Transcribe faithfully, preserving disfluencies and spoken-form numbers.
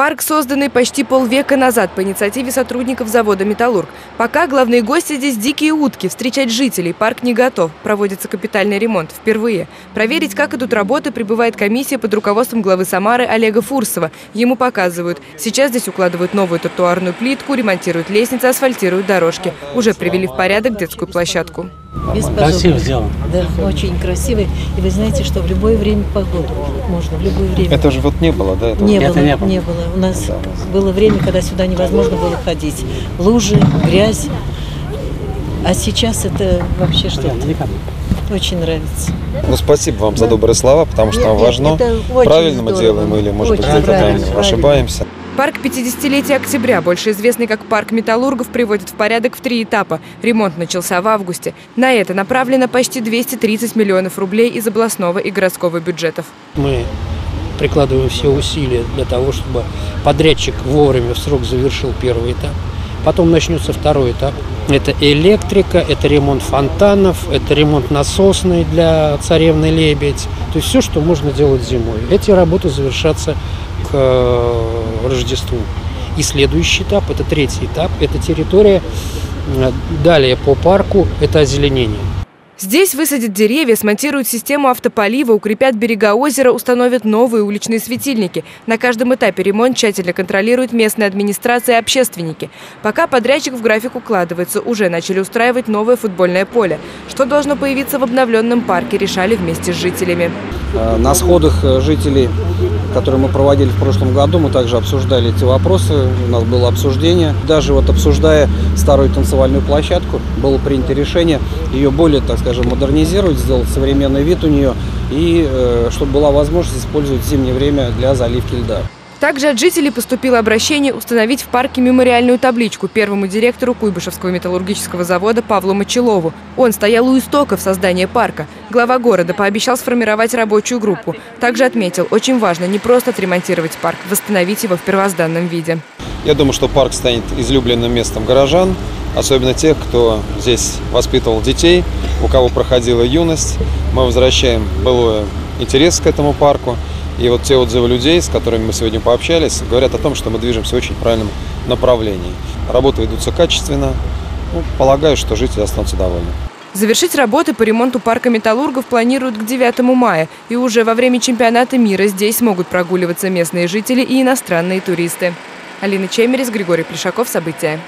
Парк, созданный почти полвека назад по инициативе сотрудников завода «Металлург». Пока главные гости здесь дикие утки. Встречать жителей парк не готов. Проводится капитальный ремонт впервые. Проверить, как идут работы, прибывает комиссия под руководством главы Самары Олега Фурсова. Ему показывают. Сейчас здесь укладывают новую тротуарную плитку, ремонтируют лестницы, асфальтируют дорожки. Уже привели в порядок детскую площадку. Красиво сделано. Да, очень красивый. И вы знаете, что в любое время погоды можно, в любое время. Это же вот не было, да? Это не, было, это не, было. не было. У нас да. было время, когда сюда невозможно было ходить. Лужи, грязь. А сейчас это вообще что-то. Очень нравится. Ну, спасибо вам да. за добрые слова, потому что нам важно, правильно мы делаем или, может быть, неправильно, ошибаемся. Парк пятидесятилетия октября, больше известный как парк Металлургов, приводит в порядок в три этапа. Ремонт начался в августе. На это направлено почти двести тридцать миллионов рублей из областного и городского бюджетов. Мы прикладываем все усилия для того, чтобы подрядчик вовремя в срок завершил первый этап. Потом начнется второй этап. Это электрика, это ремонт фонтанов, это ремонт насосный для царевны лебедь. То есть все, что можно делать зимой. Эти работы завершатся к Рождеству. И следующий этап, это третий этап, это территория. Далее по парку это озеленение. Здесь высадят деревья, смонтируют систему автополива, укрепят берега озера, установят новые уличные светильники. На каждом этапе ремонт тщательно контролирует местная администрация и общественники. Пока подрядчик в график укладывается, уже начали устраивать новое футбольное поле. Что должно появиться в обновленном парке, решали вместе с жителями. На сходах жителей, которые мы проводили в прошлом году, мы также обсуждали эти вопросы. У нас было обсуждение. Даже вот обсуждая старую танцевальную площадку, было принято решение ее более, так сказать, модернизировать, сделать современный вид у нее и э, чтобы была возможность использовать зимнее время для заливки льда. Также от жителей поступило обращение установить в парке мемориальную табличку первому директору Куйбышевского металлургического завода Павлу Мочилову. Он стоял у истоков создания парка. Глава города пообещал сформировать рабочую группу. Также отметил, очень важно не просто отремонтировать парк, восстановить его в первозданном виде. Я думаю, что парк станет излюбленным местом горожан, особенно тех, кто здесь воспитывал детей, у кого проходила юность. Мы возвращаем былой интерес к этому парку. И вот те отзывы людей, с которыми мы сегодня пообщались, говорят о том, что мы движемся в очень правильном направлении. Работы ведутся качественно. Ну, полагаю, что жители останутся довольны. Завершить работы по ремонту парка Металлургов планируют к девятому мая. И уже во время чемпионата мира здесь могут прогуливаться местные жители и иностранные туристы. Алина Чемерис, Григорий Пришаков. События.